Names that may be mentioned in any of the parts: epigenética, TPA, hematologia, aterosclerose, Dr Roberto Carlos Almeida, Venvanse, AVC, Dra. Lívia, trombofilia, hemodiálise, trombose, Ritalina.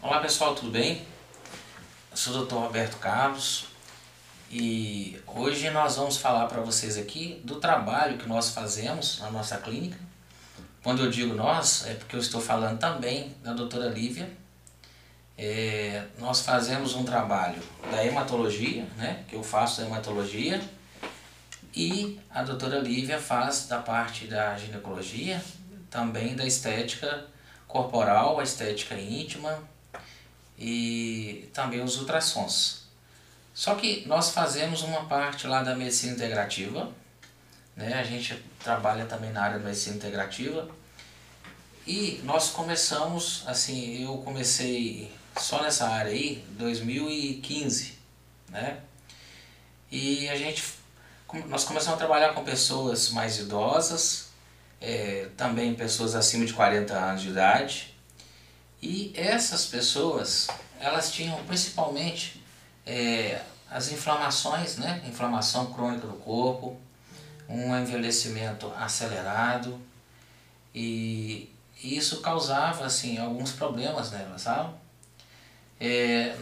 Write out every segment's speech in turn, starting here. Olá pessoal, tudo bem? Eu sou o Dr. Roberto Carlos e hoje nós vamos falar para vocês aqui do trabalho que nós fazemos na nossa clínica. Quando eu digo nós, é porque eu estou falando também da Dra. Lívia. Nós fazemos um trabalho da hematologia, né? Que eu faço da hematologia e a Dra. Lívia faz da parte da ginecologia, também da estética corporal, a estética íntima e também os ultrassons. Só que nós fazemos uma parte lá da medicina integrativa, né? A gente trabalha também na área da medicina integrativa e nós começamos, assim, eu comecei só nessa área aí, 2015, né? E nós começamos a trabalhar com pessoas mais idosas, também pessoas acima de 40 anos de idade, e essas pessoas, elas tinham principalmente as inflamações, né? Inflamação crônica do corpo, um envelhecimento acelerado, e isso causava assim alguns problemas nelas, sabe?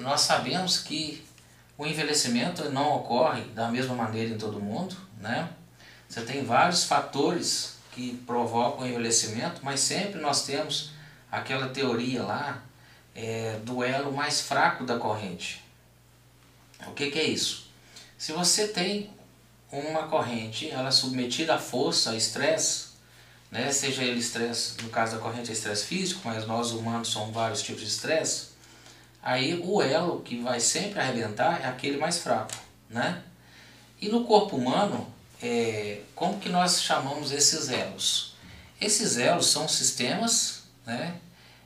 Nós sabemos que o envelhecimento não ocorre da mesma maneira em todo mundo, né? Você tem vários fatores que provocam o envelhecimento, mas sempre nós temos aquela teoria lá do elo mais fraco da corrente. O que é isso? Se você tem uma corrente, ela é submetida à força, a estresse, né? Seja ele estresse, no caso da corrente é estresse físico, mas nós humanos somos vários tipos de estresse, aí o elo que vai sempre arrebentar é aquele mais fraco, né? E no corpo humano, como que nós chamamos esses elos? Esses elos são sistemas, né?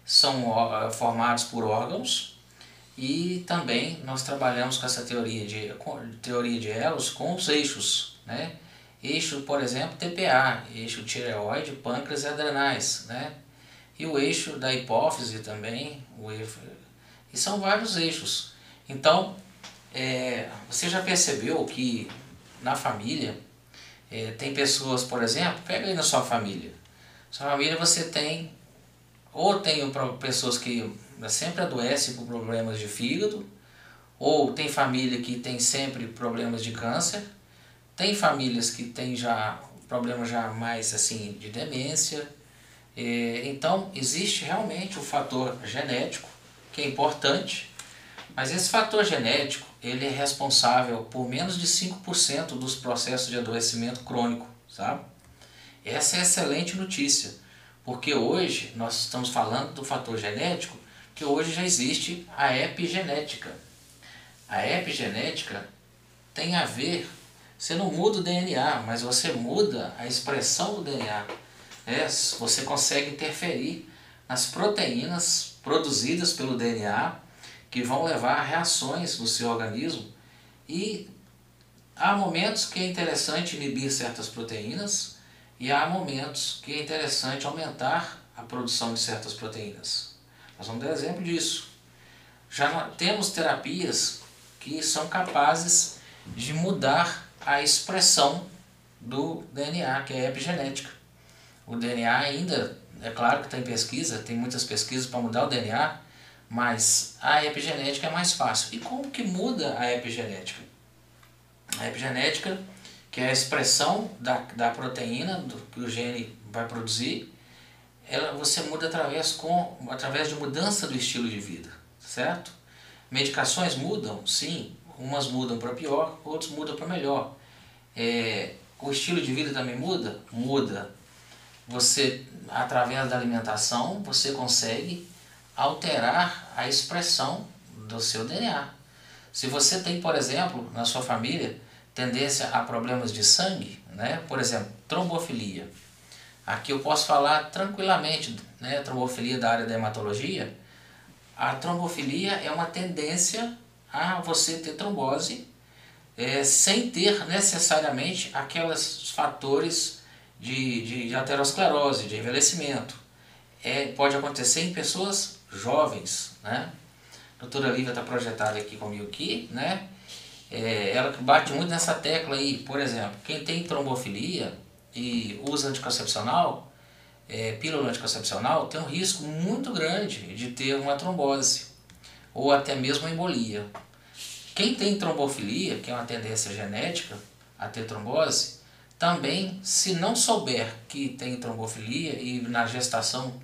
São formados por órgãos e também nós trabalhamos com essa teoria de elos com os eixos, né? Eixo, por exemplo, TPA, eixo tireoide, pâncreas e adrenais, né? E o eixo da hipófise também, e são vários eixos. Então, você já percebeu que na família tem pessoas, por exemplo, pega aí na sua família. Sua família você tem, ou tem pessoas que sempre adoecem por problemas de fígado, ou tem família que tem sempre problemas de câncer, tem famílias que tem já problemas já mais assim de demência. Então existe realmente o fator genético, que é importante, mas esse fator genético ele é responsável por menos de 5% dos processos de adoecimento crônico, sabe? Essa é a excelente notícia, porque hoje nós estamos falando do fator genético, que hoje já existe a epigenética. A epigenética tem a ver, você não muda o DNA, mas você muda a expressão do DNA, né? Você consegue interferir nas proteínas produzidas pelo DNA, que vão levar a reações no seu organismo, e há momentos que é interessante inibir certas proteínas e há momentos que é interessante aumentar a produção de certas proteínas. Nós vamos dar exemplo disso. Já temos terapias que são capazes de mudar a expressão do DNA, que é epigenética. O DNA ainda, é claro que tem pesquisa, tem muitas pesquisas para mudar o DNA, mas a epigenética é mais fácil. E como que muda a epigenética? A epigenética, que é a expressão da proteína que o gene vai produzir, você muda através de mudança do estilo de vida, certo? Medicações mudam? Sim. Umas mudam para pior, outras mudam para melhor. O estilo de vida também muda? Muda. Você, através da alimentação, você consegue alterar a expressão do seu DNA. Se você tem, por exemplo, na sua família, tendência a problemas de sangue, né? Por exemplo, trombofilia. Aqui eu posso falar tranquilamente, né? Trombofilia da área da hematologia. A trombofilia é uma tendência a você ter trombose sem ter necessariamente aqueles fatores de aterosclerose, de envelhecimento. Pode acontecer em pessoas jovens, né? A Dra. Lívia está projetada aqui comigo aqui, né? Ela que bate muito nessa tecla aí. Por exemplo, quem tem trombofilia e usa anticoncepcional, pílula anticoncepcional, tem um risco muito grande de ter uma trombose. ou até mesmo embolia. Quem tem trombofilia, que é uma tendência genética a ter trombose, também, se não souber que tem trombofilia e na gestação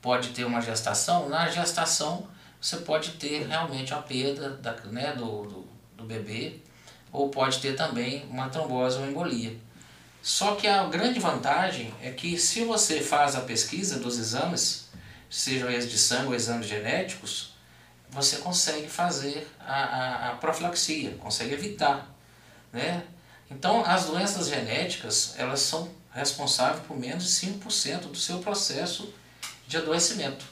pode ter uma gestação, na gestação você pode ter realmente a perda da, do bebê, ou pode ter também uma trombose ou embolia. Só que a grande vantagem é que se você faz a pesquisa dos exames, sejam eles de sangue ou exames genéticos, você consegue fazer a profilaxia, consegue evitar, né? Então, as doenças genéticas, elas são responsáveis por menos de 5% do seu processo de adoecimento.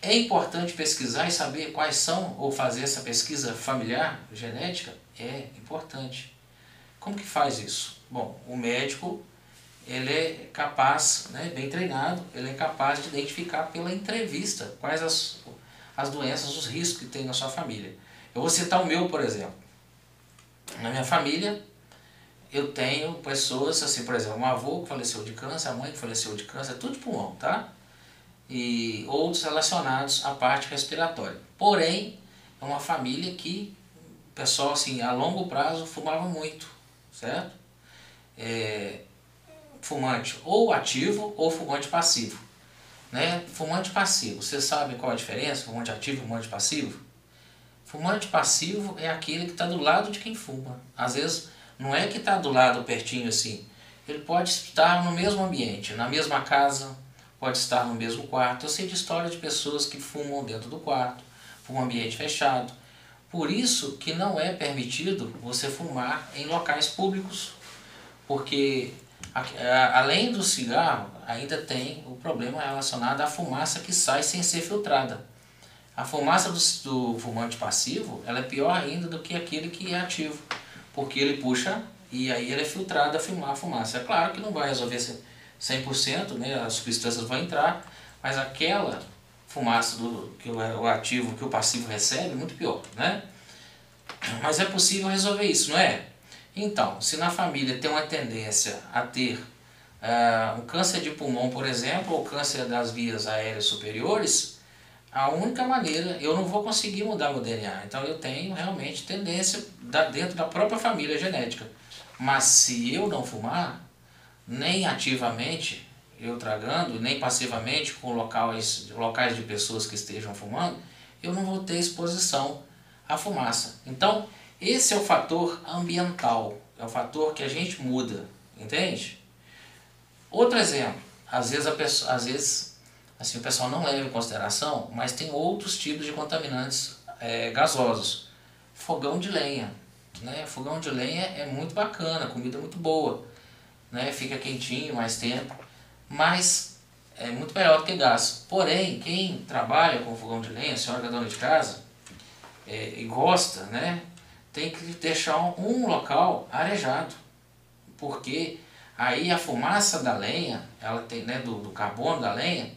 É importante pesquisar e saber quais são, ou fazer essa pesquisa familiar genética? É importante. Como que faz isso? Bom, o médico, ele é capaz, né, bem treinado, ele é capaz de identificar pela entrevista quais as doenças, os riscos que tem na sua família. Eu vou citar o meu, por exemplo. Na minha família, eu tenho pessoas, assim, por exemplo, um avô que faleceu de câncer, a mãe que faleceu de câncer, tudo de pulmão, tá? E outros relacionados à parte respiratória. Porém, é uma família que o pessoal, assim, a longo prazo fumava muito, certo? Fumante ou ativo ou fumante passivo, né? Fumante passivo, vocês sabem qual a diferença? Fumante ativo e fumante passivo? Fumante passivo é aquele que está do lado de quem fuma. Às vezes não é que está do lado pertinho assim. Ele pode estar no mesmo ambiente, na mesma casa, pode estar no mesmo quarto. Eu sei de história de pessoas que fumam dentro do quarto, fumam um ambiente fechado. Por isso que não é permitido você fumar em locais públicos. Porque além do cigarro, ainda tem o problema relacionado à fumaça que sai sem ser filtrada. A fumaça do fumante passivo, ela é pior ainda do que aquele que é ativo, porque ele puxa e aí ele é filtrado a fumaça. É claro que não vai resolver 100%, né? As substâncias vão entrar, mas aquela fumaça que o ativo, que o passivo recebe, é muito pior, né? Mas é possível resolver isso, não é? Então, se na família tem uma tendência a ter um câncer de pulmão, por exemplo, ou câncer das vias aéreas superiores, a única maneira, eu não vou conseguir mudar meu DNA, então eu tenho realmente tendência dentro da própria família genética. Mas se eu não fumar, nem ativamente, eu tragando, nem passivamente com locais de pessoas que estejam fumando, eu não vou ter exposição à fumaça. Então, esse é o fator ambiental, é o fator que a gente muda, entende? Outro exemplo, às vezes, assim, o pessoal não leva em consideração, mas tem outros tipos de contaminantes gasosos. Fogão de lenha, né? Fogão de lenha é muito bacana, a comida é muito boa, né? Fica quentinho mais tempo, mas é muito melhor do que gás. Porém, quem trabalha com fogão de lenha, a senhora que é dona de casa e gosta, né? Tem que deixar um local arejado, porque aí a fumaça da lenha, ela tem, né, do carbono da lenha,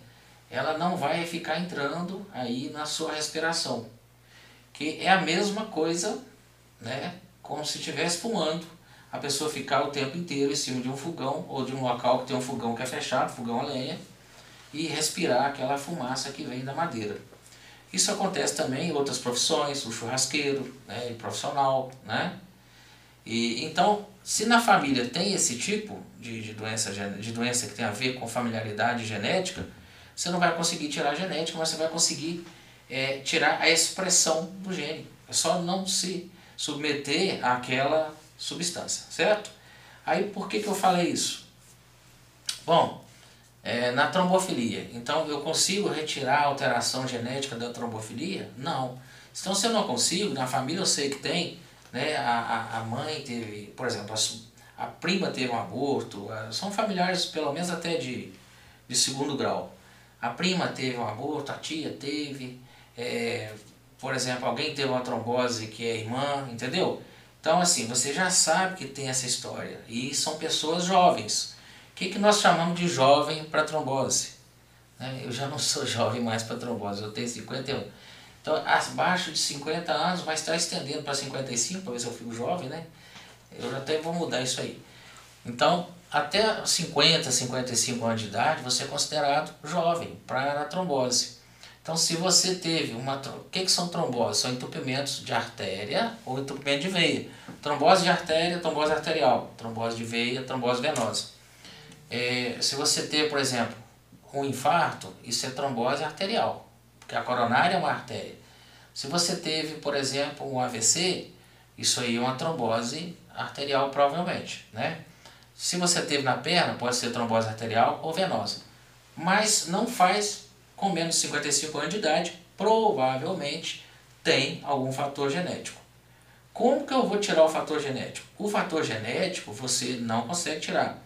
ela não vai ficar entrando aí na sua respiração, que é a mesma coisa, né, como se estivesse fumando, a pessoa ficar o tempo inteiro em cima de um fogão ou de um local que tem um fogão que é fechado, fogão a lenha, e respirar aquela fumaça que vem da madeira. Isso acontece também em outras profissões, o churrasqueiro, né, profissional, né? E então, se na família tem esse tipo de doença que tem a ver com familiaridade genética, você não vai conseguir tirar a genética, mas você vai conseguir tirar a expressão do gene. É só não se submeter àquela substância, certo? Aí por que eu falei isso? Bom, na trombofilia, então eu consigo retirar a alteração genética da trombofilia? Não. Então se eu não consigo, na família eu sei que tem, né, a mãe teve, por exemplo, a prima teve um aborto, são familiares pelo menos até de segundo grau. A prima teve um aborto, a tia teve, por exemplo, alguém teve uma trombose que é irmã, entendeu? Então, assim, você já sabe que tem essa história. E são pessoas jovens. O que nós chamamos de jovem para trombose? Né? Eu já não sou jovem mais para trombose, eu tenho 51. Então, abaixo de 50 anos, vai estar estendendo para 55, para ver se eu fico jovem, né? Eu já até vou mudar isso aí. Então, até 50, 55 anos de idade, você é considerado jovem para a trombose. Então, se você teve uma... O que são tromboses? São entupimentos de artéria ou entupimento de veia. Trombose de artéria, trombose arterial. Trombose de veia, trombose venosa. Se você ter, por exemplo, um infarto, isso é trombose arterial, porque a coronária é uma artéria. Se você teve, por exemplo, um AVC, isso aí é uma trombose arterial provavelmente, né? Se você teve na perna, pode ser trombose arterial ou venosa. Mas não faz com menos de 55 anos de idade, provavelmente tem algum fator genético. Como que eu vou tirar o fator genético? O fator genético você não consegue tirar,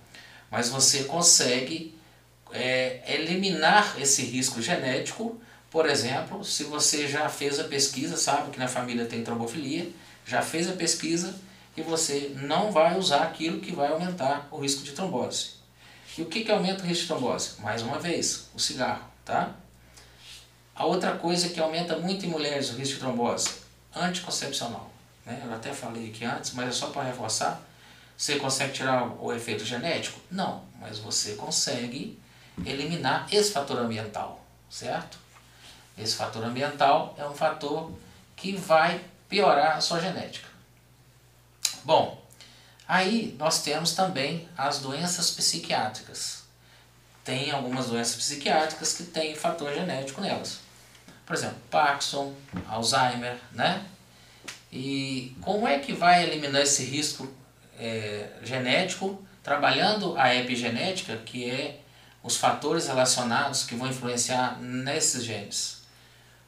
mas você consegue eliminar esse risco genético. Por exemplo, se você já fez a pesquisa, sabe que na família tem trombofilia, já fez a pesquisa e você não vai usar aquilo que vai aumentar o risco de trombose. E o que aumenta o risco de trombose? Mais uma vez, o cigarro, tá? A outra coisa que aumenta muito em mulheres o risco de trombose, anticoncepcional, né? Eu até falei aqui antes, mas é só para reforçar. Você consegue tirar o efeito genético? Não, mas você consegue eliminar esse fator ambiental, certo? Esse fator ambiental é um fator que vai piorar a sua genética. Bom, aí nós temos também as doenças psiquiátricas. Tem algumas doenças psiquiátricas que têm fator genético nelas. Por exemplo, Parkinson, Alzheimer, né? E como é que vai eliminar esse risco genético? Trabalhando a epigenética, que é os fatores relacionados que vão influenciar nesses genes.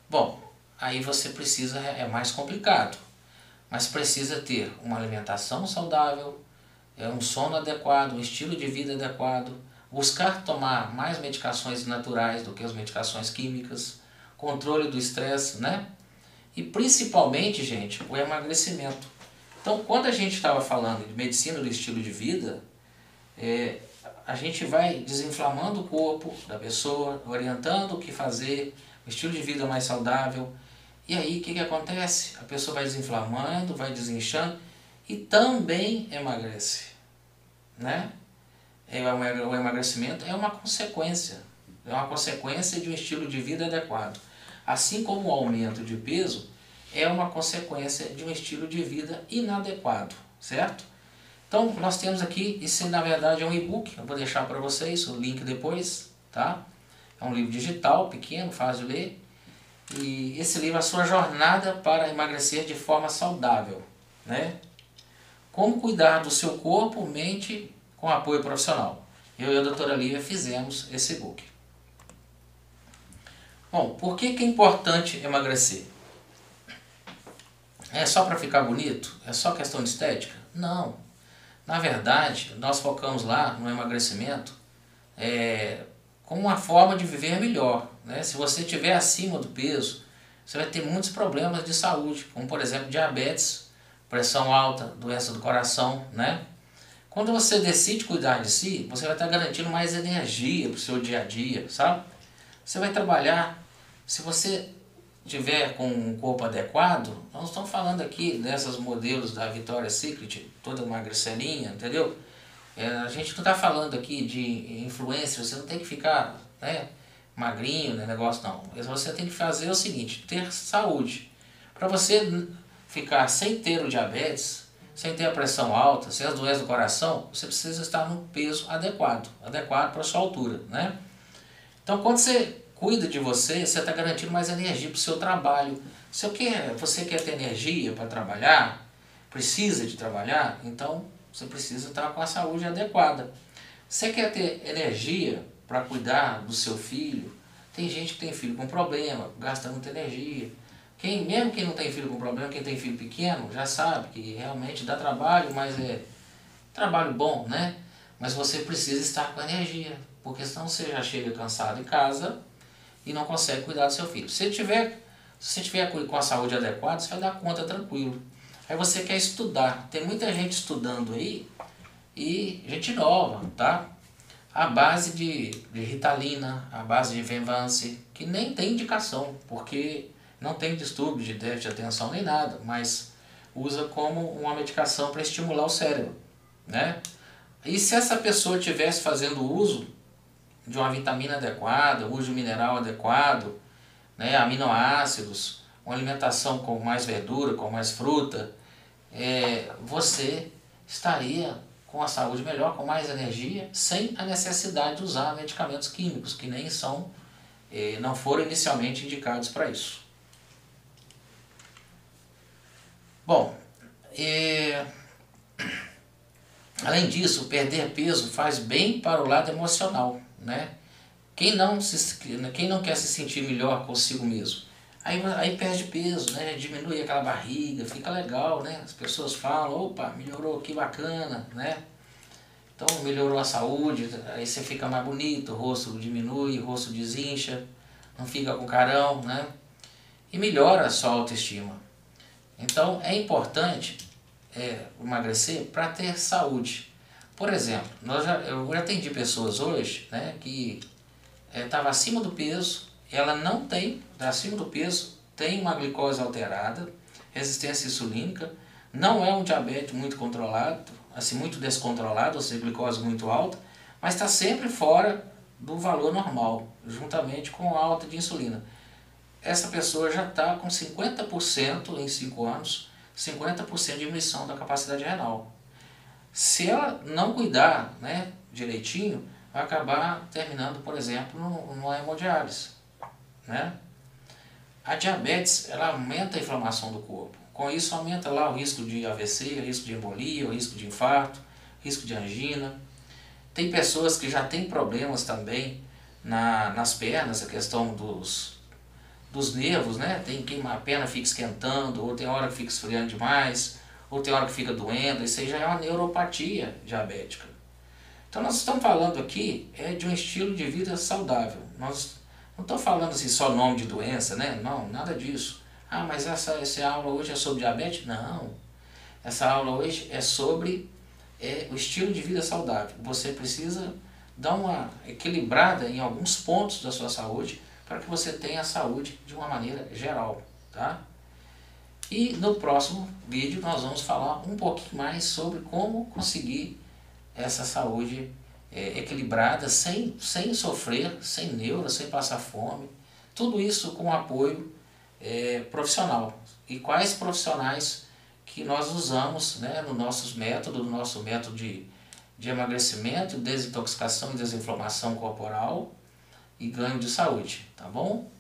Bom, aí você precisa, é mais complicado, mas precisa ter uma alimentação saudável, um sono adequado, um estilo de vida adequado, buscar tomar mais medicações naturais do que as medicações químicas, controle do estresse, né? E principalmente, gente, o emagrecimento. Então, quando a gente estava falando de medicina do estilo de vida, a gente vai desinflamando o corpo da pessoa, orientando o que fazer, o estilo de vida mais saudável. E aí, o que acontece? A pessoa vai desinflamando, vai desinchando e também emagrece, né? O emagrecimento é uma consequência. É uma consequência de um estilo de vida adequado. Assim como o aumento de peso é uma consequência de um estilo de vida inadequado, certo? Então, nós temos aqui, isso na verdade é um e-book, eu vou deixar para vocês o link depois, tá? É um livro digital, pequeno, fácil de ler. E esse livro é a sua jornada para emagrecer de forma saudável, né? Como cuidar do seu corpo, mente, com apoio profissional. Eu e a Dra. Lívia fizemos esse e-book. Bom, por que que é importante emagrecer? É só para ficar bonito? É só questão de estética? Não. Na verdade, nós focamos lá no emagrecimento com uma forma de viver melhor, né? Se você estiver acima do peso, você vai ter muitos problemas de saúde, como por exemplo diabetes, pressão alta, doença do coração, né? Quando você decide cuidar de si, você vai estar garantindo mais energia para o seu dia a dia, sabe? Você vai trabalhar, se você tiver com um corpo adequado, nós estamos falando aqui dessas modelos da Victoria's Secret, toda uma magricelinha, entendeu? A gente não está falando aqui de influência, você não tem que ficar, né, magrinho, né, negócio não. Você tem que fazer o seguinte, ter saúde. Para você ficar sem ter o diabetes, sem ter a pressão alta, sem as doenças do coração, você precisa estar num peso adequado, adequado para a sua altura, né? Então, quando você cuida de você, você está garantindo mais energia para o seu trabalho. Se você quer ter energia para trabalhar, precisa de trabalhar, então você precisa estar com a saúde adequada. Você quer ter energia para cuidar do seu filho? Tem gente que tem filho com problema, gasta muita energia. Mesmo quem não tem filho com problema, quem tem filho pequeno, já sabe que realmente dá trabalho, mas é trabalho bom, né? Mas você precisa estar com energia, porque senão você já chega cansado em casa e não consegue cuidar do seu filho. Se você tiver com a saúde adequada, você vai dar conta tranquilo. Aí você quer estudar. Tem muita gente estudando aí, e gente nova, tá? A base de Ritalina, a base de Venvanse, que nem tem indicação, porque não tem distúrbio de déficit de atenção nem nada, mas usa como uma medicação para estimular o cérebro, né? E se essa pessoa estivesse fazendo uso de uma vitamina adequada, uso de um mineral adequado, né, aminoácidos, uma alimentação com mais verdura, com mais fruta, você estaria com a saúde melhor, com mais energia, sem a necessidade de usar medicamentos químicos, que nem são, não foram inicialmente indicados para isso. Bom, além disso, perder peso faz bem para o lado emocional, né? Quem não quer se sentir melhor consigo mesmo, aí perde peso, né? Diminui aquela barriga, fica legal, né? As pessoas falam, opa, melhorou, que bacana, né? Então melhorou a saúde, aí você fica mais bonito, o rosto diminui, o rosto desincha, não fica com carão, né? E melhora a sua autoestima. Então é importante emagrecer para ter saúde. Por exemplo, eu já atendi pessoas hoje, né, que estava acima do peso, ela não tem, acima do peso, tem uma glicose alterada, resistência insulínica, não é um diabetes muito controlado, assim, muito descontrolado, ou seja, glicose muito alta, mas está sempre fora do valor normal, juntamente com a alta de insulina. Essa pessoa já está com 50% em 5 anos, 50% de diminuição da capacidade renal. Se ela não cuidar, né, direitinho, vai acabar terminando, por exemplo, numa hemodiálise, né? A diabetes, ela aumenta a inflamação do corpo. Com isso aumenta lá o risco de AVC, o risco de embolia, o risco de infarto, o risco de angina. Tem pessoas que já têm problemas também nas pernas, a questão dos nervos, né? Tem quem a perna fica esquentando, ou tem hora que fica esfriando demais, ou tem hora que fica doendo. Isso aí já é uma neuropatia diabética. Então nós estamos falando aqui de um estilo de vida saudável. Nós não estamos falando assim só nome de doença, né? Não, nada disso. Ah, mas essa aula hoje é sobre diabetes? Não. Essa aula hoje é sobre o estilo de vida saudável. Você precisa dar uma equilibrada em alguns pontos da sua saúde, para que você tenha a saúde de uma maneira geral, tá? E no próximo vídeo nós vamos falar um pouquinho mais sobre como conseguir essa saúde equilibrada, sem sofrer, sem neura, sem passar fome. Tudo isso com apoio profissional. E quais profissionais que nós usamos, né, no nosso método, de emagrecimento, desintoxicação e desinflamação corporal, e ganho de saúde, tá bom?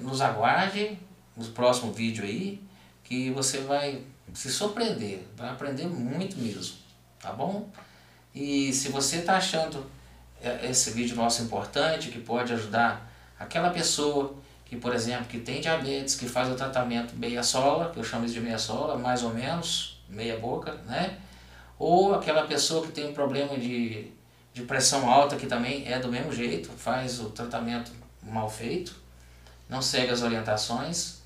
Nos aguarde no próximo vídeo aí, que você vai se surpreender, vai aprender muito mesmo, tá bom? E se você está achando esse vídeo nosso importante, que pode ajudar aquela pessoa que, por exemplo, que tem diabetes, que faz o tratamento meia sola, que eu chamo isso de meia sola, mais ou menos, meia boca, né? Ou aquela pessoa que tem um problema de pressão alta, que também é do mesmo jeito, faz o tratamento mal feito, não segue as orientações,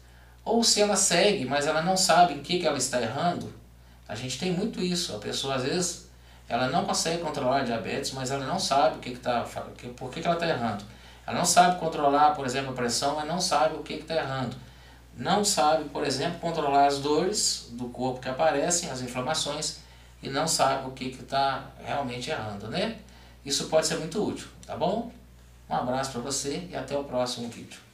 ou se ela segue, mas ela não sabe em que ela está errando. A gente tem muito isso, a pessoa às vezes ela não consegue controlar a diabetes, mas ela não sabe por que ela está errando. Ela não sabe controlar, por exemplo, a pressão, mas não sabe o que está errando. Não sabe, por exemplo, controlar as dores do corpo que aparecem, as inflamações, e não sabe o que está realmente errando, né? Isso pode ser muito útil, tá bom? Um abraço para você e até o próximo vídeo.